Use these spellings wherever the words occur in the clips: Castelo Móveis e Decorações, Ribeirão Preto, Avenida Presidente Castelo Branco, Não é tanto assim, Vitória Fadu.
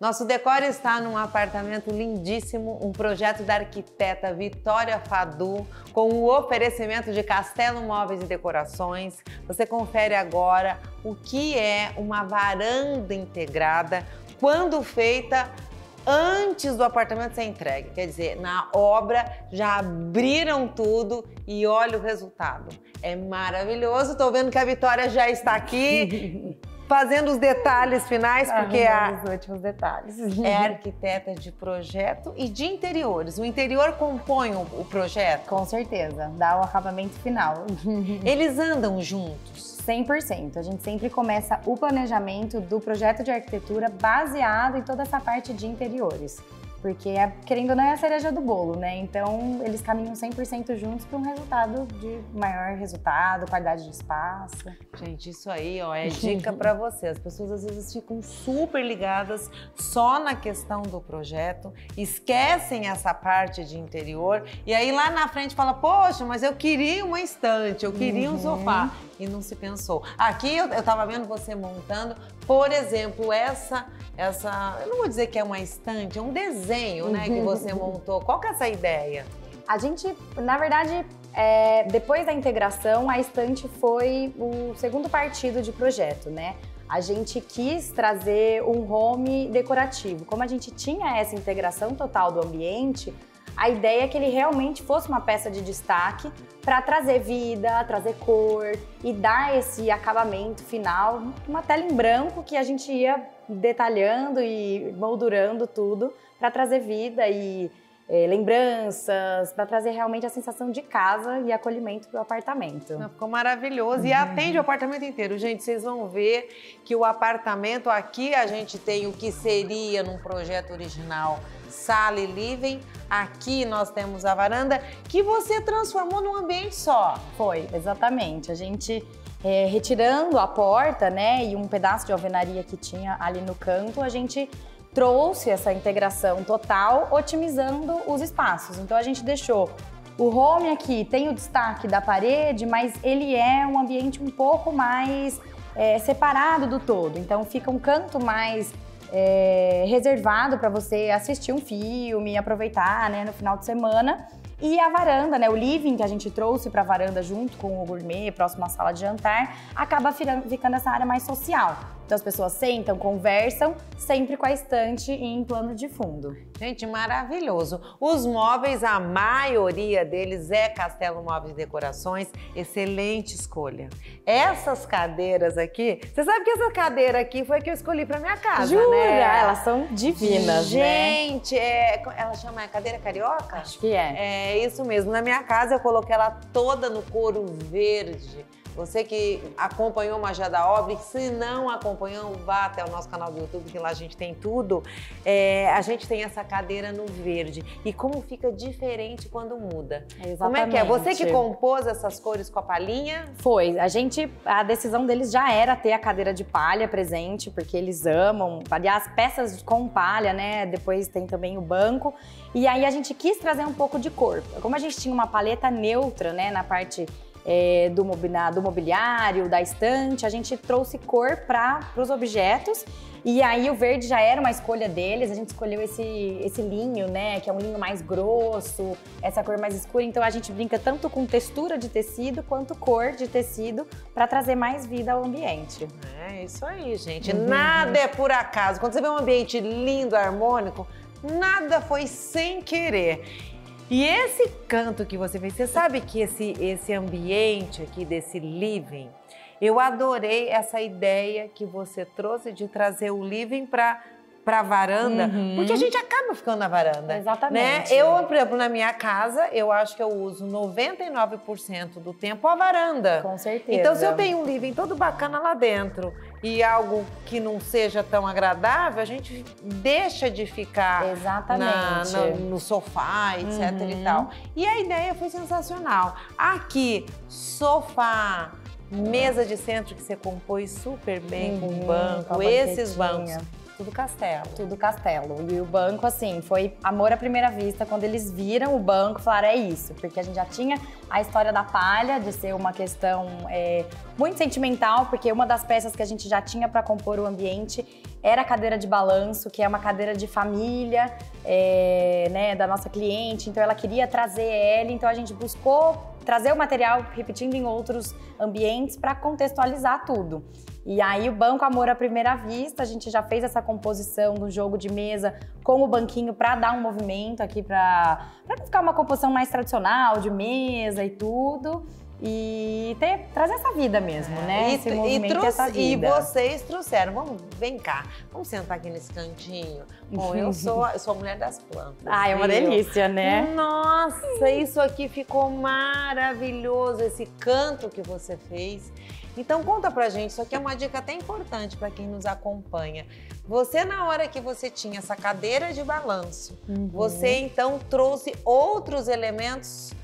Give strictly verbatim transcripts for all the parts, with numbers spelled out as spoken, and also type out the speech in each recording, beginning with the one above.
Nosso decor está num apartamento lindíssimo, um projeto da arquiteta Vitória Fadu, com o oferecimento de Castelo Móveis e Decorações. Você confere agora o que é uma varanda integrada, quando feita antes do apartamento ser entregue. Quer dizer, na obra já abriram tudo e olha o resultado. É maravilhoso, tô vendo que a Vitória já está aqui. Fazendo os detalhes finais, porque a, os últimos detalhes. É arquiteta de projeto e de interiores. O interior compõe o, o projeto? Com certeza, dá o acabamento final. Eles andam juntos? cem por cento. A gente sempre começa o planejamento do projeto de arquitetura baseado em toda essa parte de interiores. Porque, querendo ou não, é a cereja do bolo, né? Então, eles caminham cem por cento juntos para um resultado de maior resultado, qualidade de espaço. Gente, isso aí, ó, é dica para você. As pessoas, às vezes, ficam super ligadas só na questão do projeto, esquecem essa parte de interior e aí lá na frente fala, poxa, mas eu queria uma estante, eu queria uhum. um sofá. E não se pensou. Aqui, eu, eu tava vendo você montando, por exemplo, essa... essa, eu não vou dizer que é uma estante, é um desenho, né, que você montou. Qual que é essa ideia? A gente, na verdade, é, depois da integração, a estante foi o segundo partido de projeto, né? A gente quis trazer um home decorativo. Como a gente tinha essa integração total do ambiente, a ideia é que ele realmente fosse uma peça de destaque para trazer vida, trazer cor e dar esse acabamento final, uma tela em branco que a gente ia detalhando e moldurando tudo para trazer vida e é, lembranças, para trazer realmente a sensação de casa e acolhimento para o apartamento. Não, ficou maravilhoso e uhum. atende o apartamento inteiro. Gente, vocês vão ver que o apartamento aqui a gente tem o que seria num projeto original sala e living. Aqui nós temos a varanda que você transformou num ambiente só. Foi, exatamente. A gente é, retirando a porta, né, e um pedaço de alvenaria que tinha ali no canto, a gente trouxe essa integração total, otimizando os espaços. Então a gente deixou o home aqui, tem o destaque da parede, mas ele é um ambiente um pouco mais é, separado do todo. Então fica um canto mais É, reservado para você assistir um filme, aproveitar, né, no final de semana. E a varanda, né, o living que a gente trouxe para a varanda junto com o gourmet, próximo à sala de jantar, acaba ficando essa área mais social. Então as pessoas sentam, conversam, sempre com a estante em plano de fundo. Gente, maravilhoso! Os móveis, a maioria deles é Castelo Móveis e Decorações, excelente escolha. Essas cadeiras aqui, você sabe que essa cadeira aqui foi a que eu escolhi para minha casa, Jura? né? Elas são divinas, Gente, né? é, ela chama a cadeira carioca? Acho que é. É isso mesmo, na minha casa eu coloquei ela toda no couro verde. Você que acompanhou o Magia da Obra, se não acompanhou, vá até o nosso canal do YouTube, que lá a gente tem tudo. É, a gente tem essa cadeira no verde. E como fica diferente quando muda. Exatamente. Como é que é? Você que compôs essas cores com a palhinha? Foi. A gente, a decisão deles já era ter a cadeira de palha presente, porque eles amam. Aliás, peças com palha, né? Depois tem também o banco. E aí a gente quis trazer um pouco de cor. Como a gente tinha uma paleta neutra, né? Na parte... É, do, na, do mobiliário, da estante, a gente trouxe cor para os objetos e aí o verde já era uma escolha deles, a gente escolheu esse, esse linho, né, que é um linho mais grosso, essa cor mais escura, então a gente brinca tanto com textura de tecido quanto cor de tecido para trazer mais vida ao ambiente. É isso aí, gente, uhum. nada é por acaso, quando você vê um ambiente lindo, harmônico, nada foi sem querer. E esse canto que você fez, você sabe que esse, esse ambiente aqui desse living, eu adorei essa ideia que você trouxe de trazer o living para para varanda, uhum. porque a gente acaba ficando na varanda. Exatamente. Né? Eu, por exemplo, na minha casa, eu acho que eu uso noventa e nove por cento do tempo a varanda. Com certeza. Então, se eu tenho um living todo bacana lá dentro e algo que não seja tão agradável, a gente deixa de ficar na, na, no sofá, etc uhum. e tal. E a ideia foi sensacional. Aqui, sofá, mesa de centro que você compôs super bem uhum, com o banco, com esses bancos. Tudo Castelo. Tudo Castelo. E o banco, assim, foi amor à primeira vista. Quando eles viram o banco, falaram, é isso. Porque a gente já tinha a história da palha, de ser uma questão é, muito sentimental, porque uma das peças que a gente já tinha para compor o ambiente era a cadeira de balanço, que é uma cadeira de família, é, né, da nossa cliente, então ela queria trazer ela, então a gente buscou trazer o material, repetindo em outros ambientes, para contextualizar tudo. E aí o banco Amor à Primeira Vista, a gente já fez essa composição do jogo de mesa com o banquinho para dar um movimento aqui, para ficar uma composição mais tradicional, de mesa e tudo. E ter, trazer essa vida mesmo, né? E, Esse e, trouxe, essa vida. E vocês trouxeram, vamos, vem cá, vamos sentar aqui nesse cantinho. Bom, eu sou, eu sou a mulher das plantas. Ah, é uma delícia, né? Nossa, isso aqui ficou maravilhoso, esse canto que você fez. Então conta pra gente, isso aqui é uma dica até importante pra quem nos acompanha. Você, na hora que você tinha essa cadeira de balanço, uhum. você então trouxe outros elementos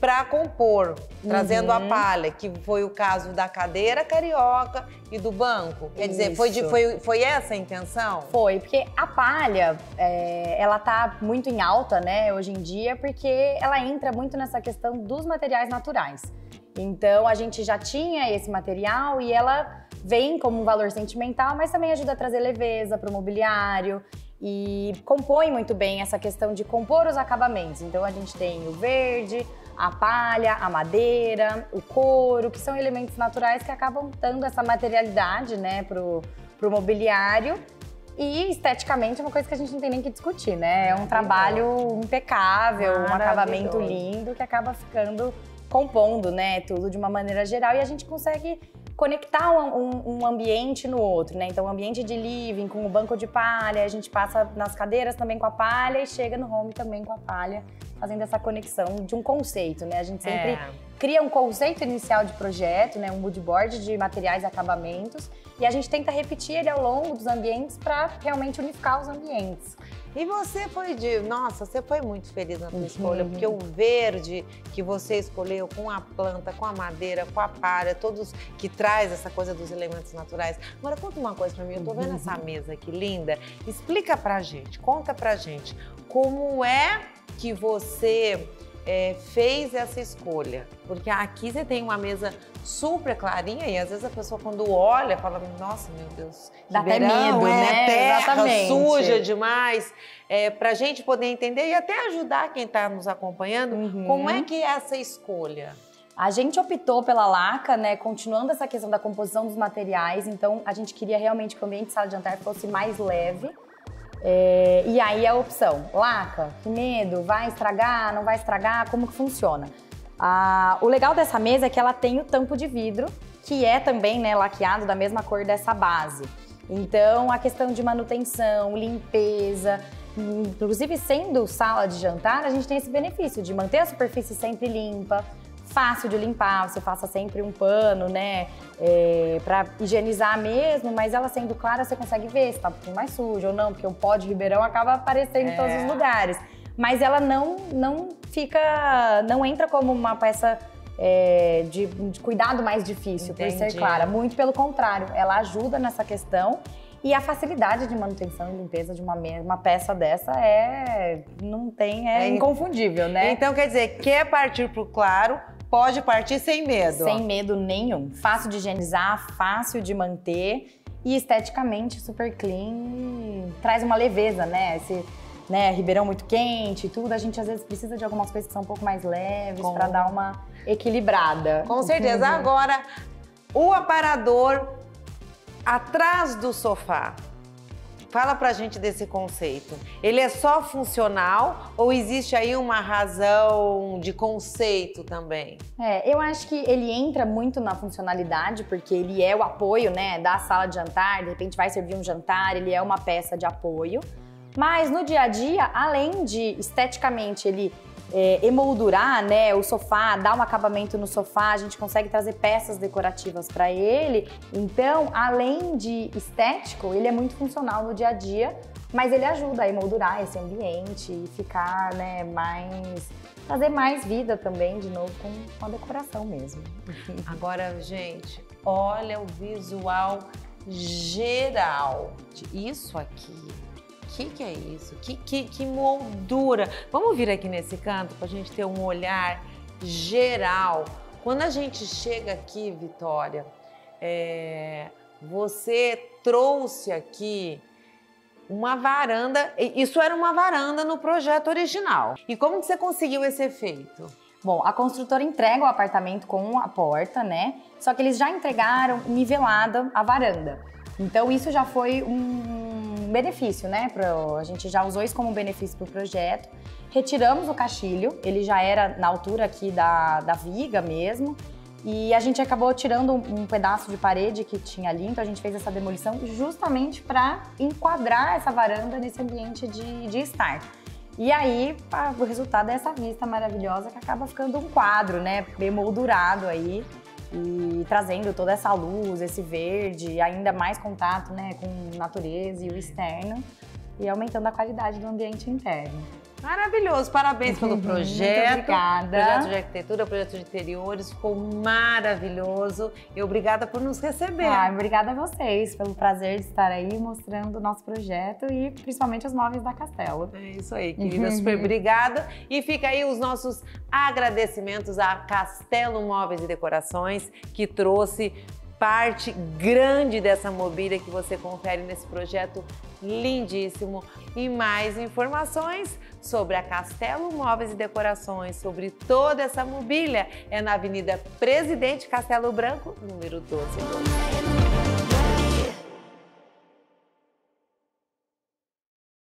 para compor, trazendo uhum. a palha, que foi o caso da cadeira carioca e do banco. Quer dizer, foi, de, foi, foi essa a intenção? Foi, porque a palha, é, ela tá muito em alta, né, hoje em dia, porque ela entra muito nessa questão dos materiais naturais. Então, a gente já tinha esse material e ela vem como um valor sentimental, mas também ajuda a trazer leveza para o mobiliário. E compõe muito bem essa questão de compor os acabamentos. Então a gente tem o verde, a palha, a madeira, o couro, que são elementos naturais que acabam dando essa materialidade, né, pro, pro mobiliário. E esteticamente é uma coisa que a gente não tem nem que discutir, né? É um trabalho impecável, um acabamento lindo que acaba ficando compondo, né, tudo de uma maneira geral, e a gente consegue conectar um, um, um ambiente no outro, né? Então, o ambiente de living com o banco de palha, a gente passa nas cadeiras também com a palha e chega no home também com a palha, fazendo essa conexão de um conceito, né? A gente sempre é. cria um conceito inicial de projeto, né? Um mood board de materiais e acabamentos, e a gente tenta repetir ele ao longo dos ambientes para realmente unificar os ambientes. E você foi de... Nossa, você foi muito feliz na sua uhum. escolha, porque o verde que você escolheu com a planta, com a madeira, com a palha, todos que traz essa coisa dos elementos naturais. Agora, conta uma coisa pra mim, eu tô vendo uhum. essa mesa aqui linda. Explica pra gente, conta pra gente, como é que você é, fez essa escolha? Porque aqui você tem uma mesa super clarinha e às vezes a pessoa quando olha fala, nossa, meu Deus, dá até medo, é, né? Terra Exatamente. suja demais. É, pra gente poder entender e até ajudar quem tá nos acompanhando, uhum. como é que é essa escolha? A gente optou pela laca, né, continuando essa questão da composição dos materiais, então a gente queria realmente que o ambiente de sala de jantar fosse mais leve. É, e aí a opção, laca, que medo, vai estragar, não vai estragar, como que funciona? Ah, o legal dessa mesa é que ela tem o tampo de vidro, que é também, né, laqueado da mesma cor dessa base. Então a questão de manutenção, limpeza, inclusive sendo sala de jantar, a gente tem esse benefício de manter a superfície sempre limpa, fácil de limpar, você passa sempre um pano, né, é, pra higienizar mesmo, mas ela sendo clara você consegue ver se tá um pouquinho mais suja ou não, porque o pó de ribeirão acaba aparecendo é. em todos os lugares. Mas ela não, não fica, não entra como uma peça é, de, de cuidado mais difícil, Entendi. por ser clara. Muito pelo contrário, ela ajuda nessa questão. E a facilidade de manutenção e limpeza de uma, uma peça dessa é, não tem, é, é inconfundível, né? Então quer dizer, quer partir pro claro, pode partir sem medo. Sem medo nenhum. Fácil de higienizar, fácil de manter e esteticamente super clean. Traz uma leveza, né? Esse né, ribeirão muito quente e tudo, a gente às vezes precisa de algumas coisas que são um pouco mais leves para dar uma equilibrada. Com certeza. Uhum. Agora, o aparador atrás do sofá. Fala pra gente desse conceito. Ele é só funcional ou existe aí uma razão de conceito também? É, eu acho que ele entra muito na funcionalidade, porque ele é o apoio, né, da sala de jantar, de repente vai servir um jantar, ele é uma peça de apoio. Mas no dia a dia, além de esteticamente ele é, emoldurar, né, o sofá, dar um acabamento no sofá, a gente consegue trazer peças decorativas para ele. Então, além de estético, ele é muito funcional no dia a dia, mas ele ajuda a emoldurar esse ambiente e ficar, né, mais... trazer mais vida também, de novo, com, com a decoração mesmo. Agora, gente, olha o visual geral disso aqui. O que, que é isso? Que, que, que moldura! Vamos vir aqui nesse canto para a gente ter um olhar geral. Quando a gente chega aqui, Vitória, é, você trouxe aqui uma varanda. Isso era uma varanda no projeto original. E como que você conseguiu esse efeito? Bom, a construtora entrega o apartamento com a porta, né? Só que eles já entregaram nivelada a varanda. Então isso já foi um benefício, né? Pro... A gente já usou isso como benefício para o projeto. Retiramos o caixilho, ele já era na altura aqui da, da viga mesmo. E a gente acabou tirando um pedaço de parede que tinha ali, então a gente fez essa demolição justamente para enquadrar essa varanda nesse ambiente de, de estar. E aí, o resultado é essa vista maravilhosa que acaba ficando um quadro, né, bem moldurado aí, e trazendo toda essa luz, esse verde, ainda mais contato, né, com a natureza e o externo, e aumentando a qualidade do ambiente interno. Maravilhoso, parabéns pelo projeto. Muito obrigada. Projeto de arquitetura, projeto de interiores, ficou maravilhoso. E obrigada por nos receber. Ah, obrigada a vocês pelo prazer de estar aí mostrando o nosso projeto e principalmente os móveis da Castelo. É isso aí, querida, super obrigada. E fica aí os nossos agradecimentos à Castelo Móveis e Decorações, que trouxe parte grande dessa mobília que você confere nesse projeto lindíssimo. E mais informações sobre a Castelo Móveis e Decorações, sobre toda essa mobília, é na Avenida Presidente Castelo Branco, número doze.